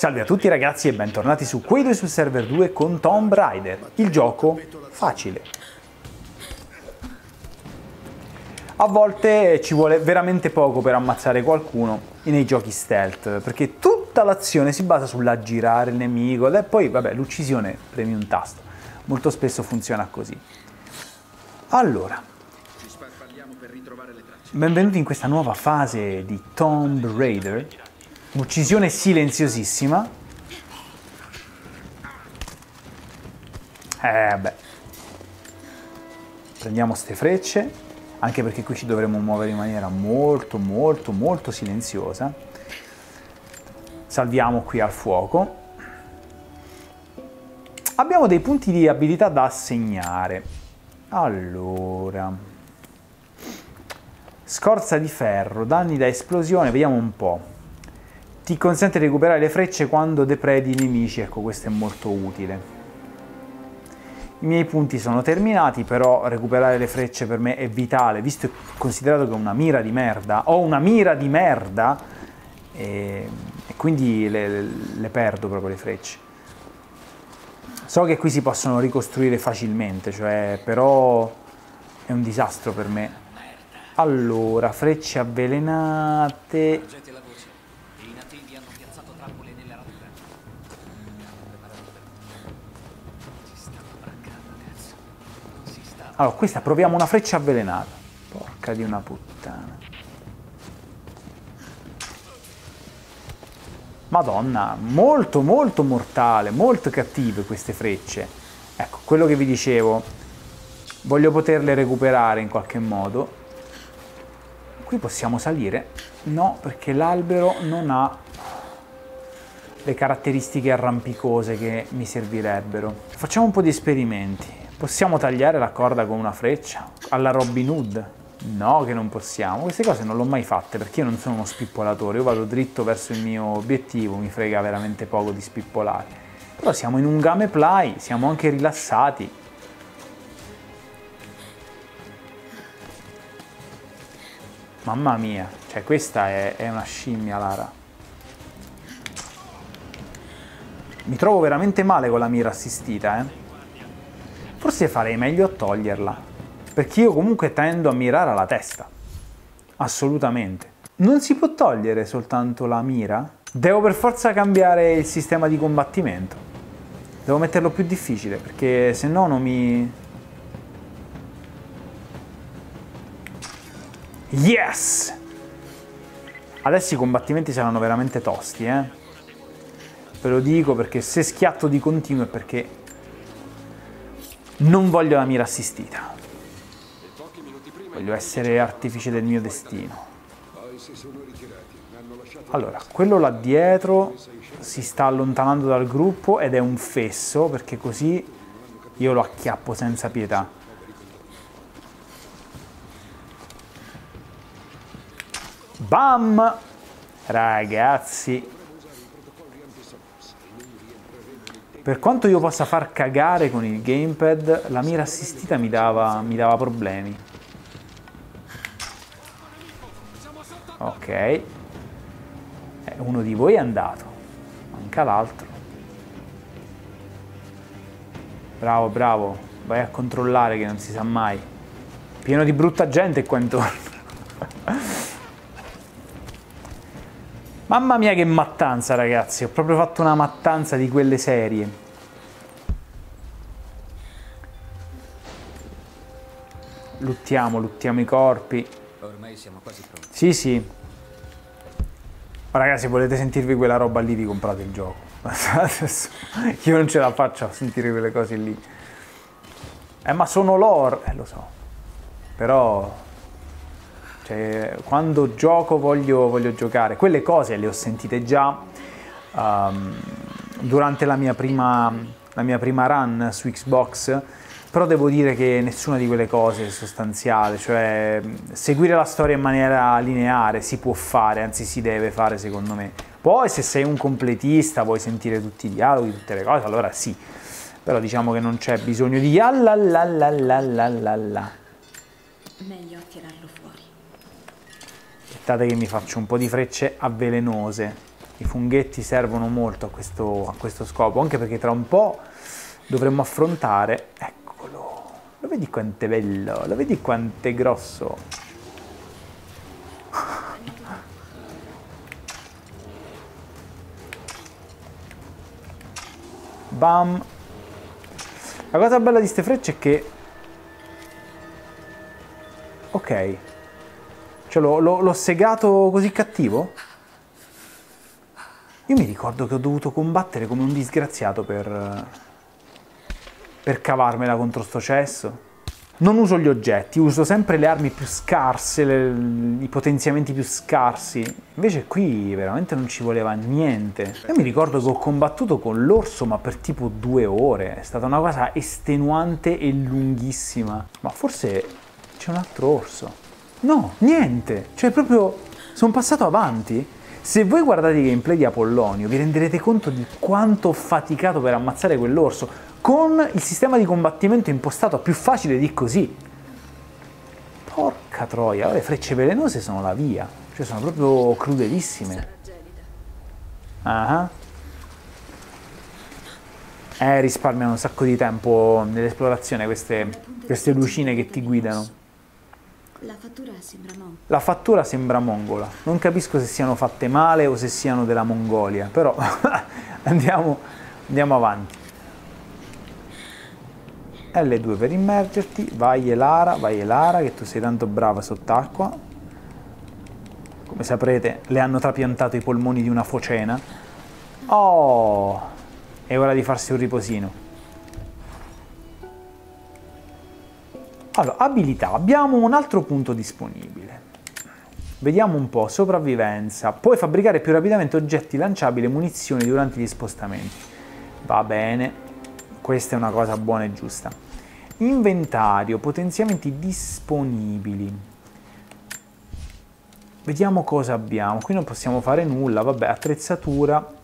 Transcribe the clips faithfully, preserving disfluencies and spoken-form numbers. Salve a tutti ragazzi e bentornati su Quei Due Sul Server due con Tomb Raider, il gioco facile. A volte ci vuole veramente poco per ammazzare qualcuno nei giochi stealth, perché tutta l'azione si basa sull'aggirare il nemico e poi, vabbè, l'uccisione premi un tasto. Molto spesso funziona così. Allora, benvenuti in questa nuova fase di Tomb Raider. Uccisione silenziosissima. Eh beh. Prendiamo ste frecce, anche perché qui ci dovremo muovere in maniera molto molto molto silenziosa. Salviamo qui al fuoco. Abbiamo dei punti di abilità da assegnare. Allora, scorza di ferro, danni da esplosione, vediamo un po'. Ti consente di recuperare le frecce quando depredi i nemici, ecco, questo è molto utile. I miei punti sono terminati, però recuperare le frecce per me è vitale, visto e considerato che ho una mira di merda, ho una mira di merda, e, e quindi le, le perdo proprio le frecce. So che qui si possono ricostruire facilmente, cioè, però è un disastro per me. Allora, frecce avvelenate... Allora, questa proviamo una freccia avvelenata. Porca di una puttana. Madonna, molto molto mortale, molto cattive queste frecce. Ecco, quello che vi dicevo. Voglio poterle recuperare in qualche modo. Qui possiamo salire? No, perché l'albero non ha le caratteristiche arrampicose che mi servirebbero. Facciamo un po' di esperimenti. Possiamo tagliare la corda con una freccia? Alla Robin Hood? No, che non possiamo. Queste cose non le ho mai fatte, perché io non sono uno spippolatore. Io vado dritto verso il mio obiettivo, mi frega veramente poco di spippolare. Però siamo in un gameplay, siamo anche rilassati. Mamma mia, cioè questa è, è una scimmia, Lara. Mi trovo veramente male con la mira assistita, eh. Forse farei meglio a toglierla, perché io comunque tendo a mirare alla testa, assolutamente. Non si può togliere soltanto la mira? Devo per forza cambiare il sistema di combattimento, devo metterlo più difficile, perché se no non mi... Yes! Adesso i combattimenti saranno veramente tosti, eh? Ve lo dico, perché se schiatto di continuo è perché... non voglio la mira assistita. Voglio essere artefice del mio destino. Allora, quello là dietro si sta allontanando dal gruppo ed è un fesso, perché così io lo acchiappo senza pietà. Bam! Ragazzi... Per quanto io possa far cagare con il gamepad, la mira assistita mi dava, mi dava problemi. Ok. Eh, uno di voi è andato. Manca l'altro. Bravo, bravo. Vai a controllare, che non si sa mai. Pieno di brutta gente qua intorno. Mamma mia che mattanza, ragazzi, ho proprio fatto una mattanza di quelle serie. Luttiamo, luttiamo i corpi. Ormai siamo quasi pronti. Sì, sì. Ragazzi, se volete sentirvi quella roba lì, vi comprate il gioco. Adesso io non ce la faccio a sentire quelle cose lì. Eh, ma sono lore, eh, lo so. Però... cioè, quando gioco voglio, voglio giocare. Quelle cose le ho sentite già um, durante la mia, prima, la mia prima run su Xbox, però devo dire che nessuna di quelle cose è sostanziale, cioè seguire la storia in maniera lineare si può fare, anzi si deve fare secondo me. Poi se sei un completista vuoi sentire tutti i dialoghi, tutte le cose, allora sì, però diciamo che non c'è bisogno di la la la la la la la la. Meglio tirarlo fuori. Aspettate che mi faccio un po' di frecce avvelenose. I funghetti servono molto a questo, a questo scopo, anche perché tra un po' dovremmo affrontare... Eccolo! Lo vedi quanto è bello? Lo vedi quanto è grosso? Bam! La cosa bella di ste frecce è che... Ok. Cioè l'ho segato così cattivo? Io mi ricordo che ho dovuto combattere come un disgraziato per... per cavarmela contro sto cesso. Non uso gli oggetti, uso sempre le armi più scarse, le, i potenziamenti più scarsi. Invece qui veramente non ci voleva niente. Io mi ricordo che ho combattuto con l'orso ma per tipo due ore. È stata una cosa estenuante e lunghissima. Ma forse c'è un altro orso. No, niente! Cioè proprio sono passato avanti. Se voi guardate i gameplay di Apollonio vi renderete conto di quanto ho faticato per ammazzare quell'orso. Con il sistema di combattimento impostato a più facile di così. Porca troia, le frecce velenose sono la via. Cioè sono proprio crudelissime. Ah. Eh, risparmiano un sacco di tempo nell'esplorazione queste, queste lucine che ti guidano. La fattura sembra mongola. La fattura sembra mongola. Non capisco se siano fatte male o se siano della Mongolia. Però andiamo, andiamo avanti. L due per immergerti, vai Lara, vai Lara che tu sei tanto brava sott'acqua. Come saprete le hanno trapiantato i polmoni di una focena. Oh, è ora di farsi un riposino. Allora, abilità, abbiamo un altro punto disponibile. Vediamo un po', sopravvivenza. Puoi fabbricare più rapidamente oggetti lanciabili e munizioni durante gli spostamenti. Va bene. Questa è una cosa buona e giusta. Inventario, potenziamenti disponibili. Vediamo cosa abbiamo. Qui non possiamo fare nulla, vabbè, attrezzatura.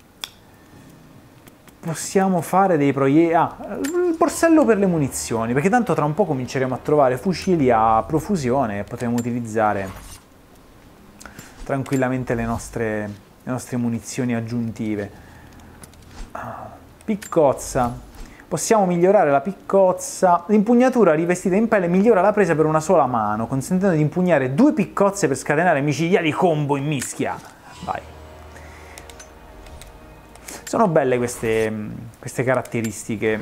Possiamo fare dei proiettili... Ah, il borsello per le munizioni, perché tanto tra un po' cominceremo a trovare fucili a profusione e potremo utilizzare tranquillamente le nostre, le nostre munizioni aggiuntive. Piccozza. Possiamo migliorare la piccozza. L'impugnatura rivestita in pelle migliora la presa per una sola mano, consentendo di impugnare due piccozze per scatenare micidiali combo in mischia. Vai. Sono belle queste, queste caratteristiche.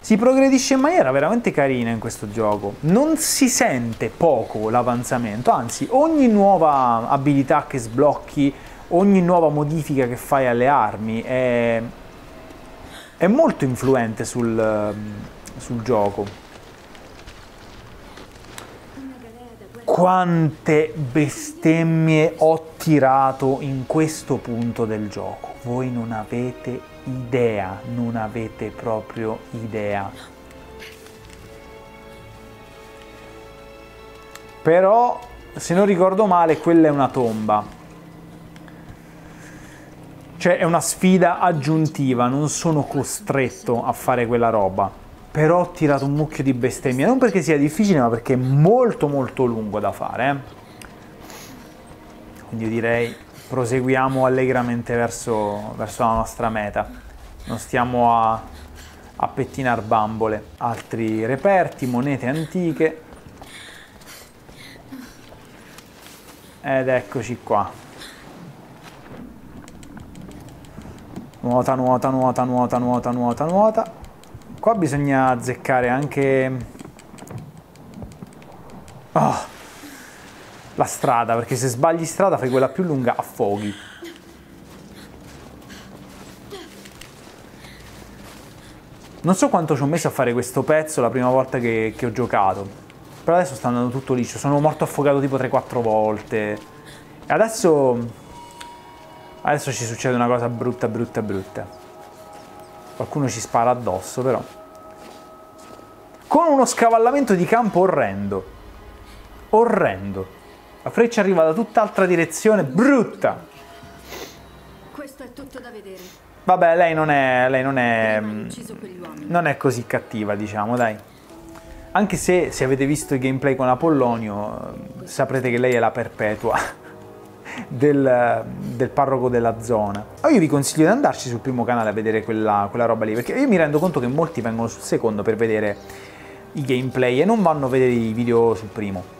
Si progredisce in maniera veramente carina in questo gioco. Non si sente poco l'avanzamento, anzi ogni nuova abilità che sblocchi, ogni nuova modifica che fai alle armi è... è molto influente sul, sul gioco. Quante bestemmie ho tirato in questo punto del gioco. Voi non avete idea, non avete proprio idea. Però, se non ricordo male, quella è una tomba. Cioè è una sfida aggiuntiva, non sono costretto a fare quella roba. Però ho tirato un mucchio di bestemmie, non perché sia difficile, ma perché è molto molto lungo da fare. Eh? Quindi io direi proseguiamo allegramente verso, verso la nostra meta. Non stiamo a, a pettinar bambole. Altri reperti, monete antiche. Ed eccoci qua. Nuota, nuota, nuota, nuota, nuota, nuota, nuota. Qua bisogna azzeccare anche oh, la strada, perché se sbagli strada fai quella più lunga, affoghi. Non so quanto ci ho messo a fare questo pezzo la prima volta che, che ho giocato, però adesso sta andando tutto liscio. Sono morto affogato tipo tre quattro volte. E adesso... Adesso ci succede una cosa brutta, brutta, brutta. Qualcuno ci spara addosso, però. Con uno scavallamento di campo orrendo. Orrendo. La freccia arriva da tutt'altra direzione. Brutta! Questo è tutto da vedere. Vabbè, lei non è... Lei non è... Non è così cattiva, diciamo, dai. Anche se, se avete visto il gameplay con Apollonio, saprete che lei è la perpetua. del, del parroco della zona. Ma io vi consiglio di andarci sul primo canale a vedere quella, quella roba lì, perché io mi rendo conto che molti vengono sul secondo per vedere i gameplay e non vanno a vedere i video sul primo.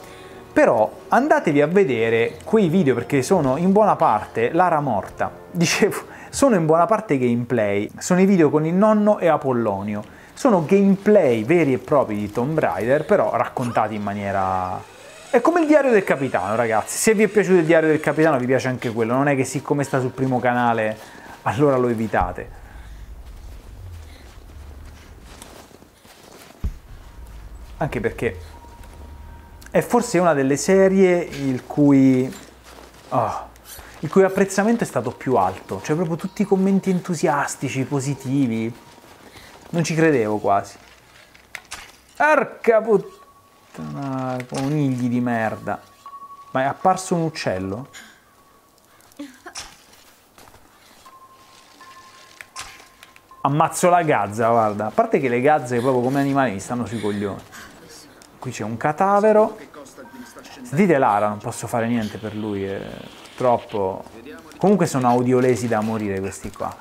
Però andatevi a vedere quei video, perché sono in buona parte Lara morta, dicevo, sono in buona parte gameplay, sono i video con il nonno e Apollonio, sono gameplay veri e propri di Tomb Raider, però raccontati in maniera... È come il diario del capitano, ragazzi. Se vi è piaciuto il diario del capitano vi piace anche quello, non è che siccome sta sul primo canale allora lo evitate. Anche perché è forse una delle serie il cui... Oh, il cui apprezzamento è stato più alto, cioè proprio tutti i commenti entusiastici, positivi, non ci credevo quasi. Arca puttana, conigli di merda. Ma è apparso un uccello? Ammazzo la gazza, guarda, a parte che le gazze proprio come animali mi stanno sui coglioni. Qui c'è un cadavero. Sentite Lara, non posso fare niente per lui, eh. Troppo. Comunque sono audiolesi da morire questi qua,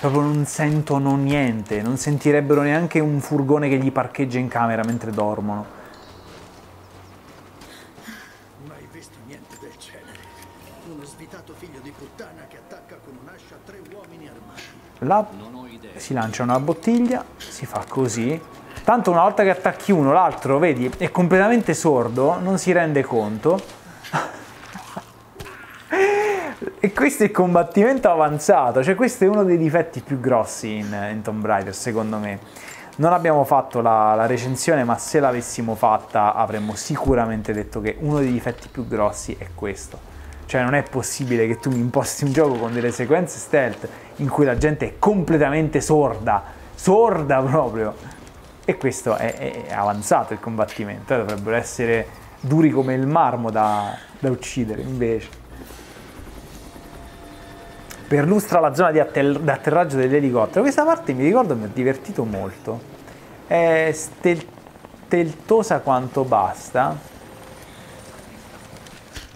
proprio non sentono niente, non sentirebbero neanche un furgone che gli parcheggia in camera mentre dormono. Mai visto niente del genere. Uno svitato figlio di puttana che attacca con un'ascia tre uomini armati. Là si lancia una bottiglia, si fa così. Tanto una volta che attacchi uno, l'altro, vedi, è completamente sordo, non si rende conto. E questo è il combattimento avanzato, cioè questo è uno dei difetti più grossi in, in Tomb Raider, secondo me. Non abbiamo fatto la, la recensione, ma se l'avessimo fatta avremmo sicuramente detto che uno dei difetti più grossi è questo. Cioè non è possibile che tu mi imposti un gioco con delle sequenze stealth in cui la gente è completamente sorda, sorda proprio. E questo è, è avanzato il combattimento, eh? Dovrebbero essere duri come il marmo da, da uccidere invece. Perlustra la zona di atterraggio dell'elicottero. Questa parte mi ricordo mi ho divertito molto. È steltosa quanto basta.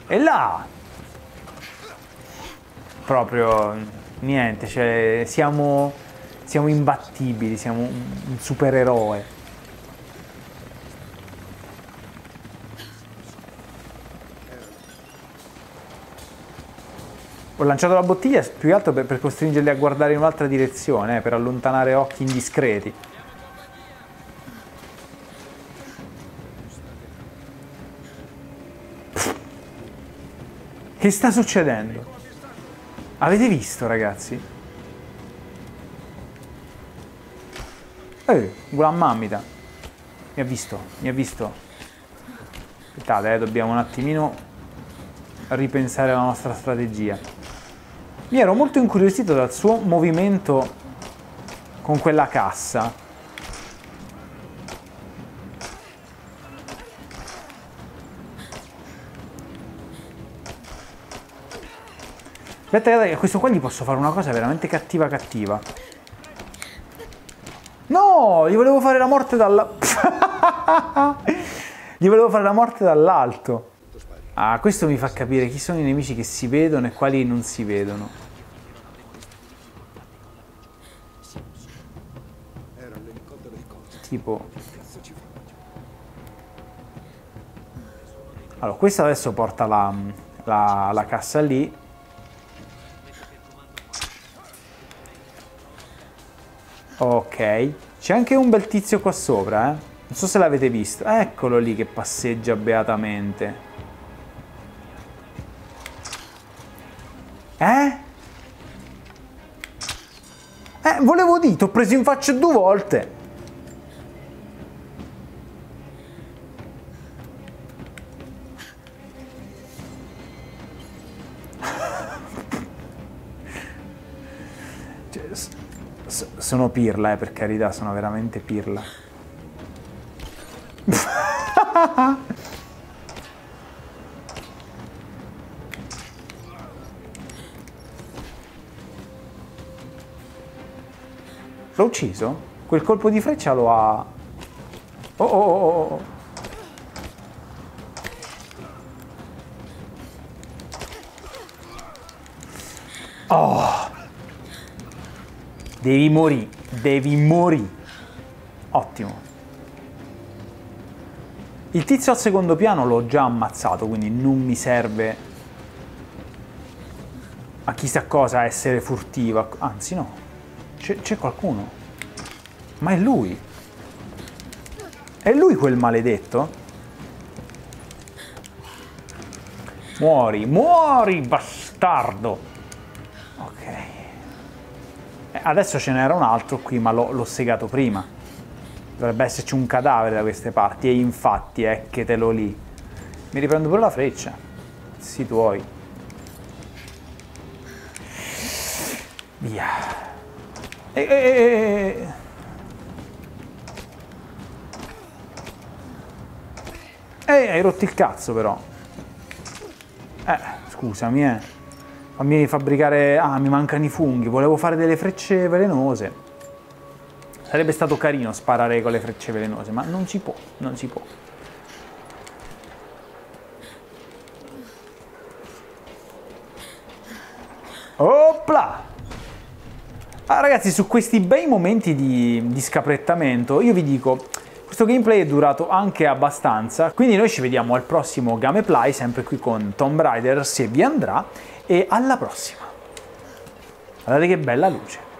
E là! Proprio niente, cioè siamo, siamo imbattibili, siamo un supereroe. Ho lanciato la bottiglia più che altro per, per costringerli a guardare in un'altra direzione, eh, per allontanare occhi indiscreti. Pff. Che sta succedendo? Avete visto, ragazzi? Ehi, guarda mammita. Mi ha visto, mi ha visto. Aspettate, eh, dobbiamo un attimino ripensare alla nostra strategia. Mi ero molto incuriosito dal suo movimento con quella cassa. Aspetta, a questo qua gli posso fare una cosa veramente cattiva cattiva. No, gli volevo fare la morte dalla... Gli volevo fare la morte dall'alto. Ah, questo mi fa capire chi sono i nemici che si vedono e quali non si vedono. Tipo... Allora, questo adesso porta la, la, la cassa lì. Ok. C'è anche un bel tizio qua sopra, eh. Non so se l'avete visto. Eccolo lì che passeggia beatamente. Eh? Eh, volevo dire, ti ho preso in faccia due volte. Cioè, sono pirla, eh, per carità, sono veramente pirla. L'ho ucciso? Quel colpo di freccia lo ha... Oh oh oh oh! Oh. Devi morire, devi morire. Ottimo. Il tizio al secondo piano l'ho già ammazzato, quindi non mi serve a chissà cosa essere furtiva. Anzi no, c'è qualcuno. Ma è lui. È lui quel maledetto? Muori, muori, bastardo! Ok. Eh, adesso ce n'era un altro qui, ma l'ho segato prima. Dovrebbe esserci un cadavere da queste parti, e infatti, ecchetelo lì. Mi riprendo pure la freccia. Si tuoi. Via. E, e, e. Ehi, hai rotto il cazzo però. Eh, scusami, eh. Fammi fabbricare... Ah, mi mancano i funghi. Volevo fare delle frecce velenose. Sarebbe stato carino sparare con le frecce velenose, ma non si può, non si può. Opla! Ah, ragazzi, su questi bei momenti di, di scaprettamento, io vi dico... Questo gameplay è durato anche abbastanza, quindi noi ci vediamo al prossimo gameplay, sempre qui con Tomb Raider, se vi andrà, e alla prossima. Guardate che bella luce.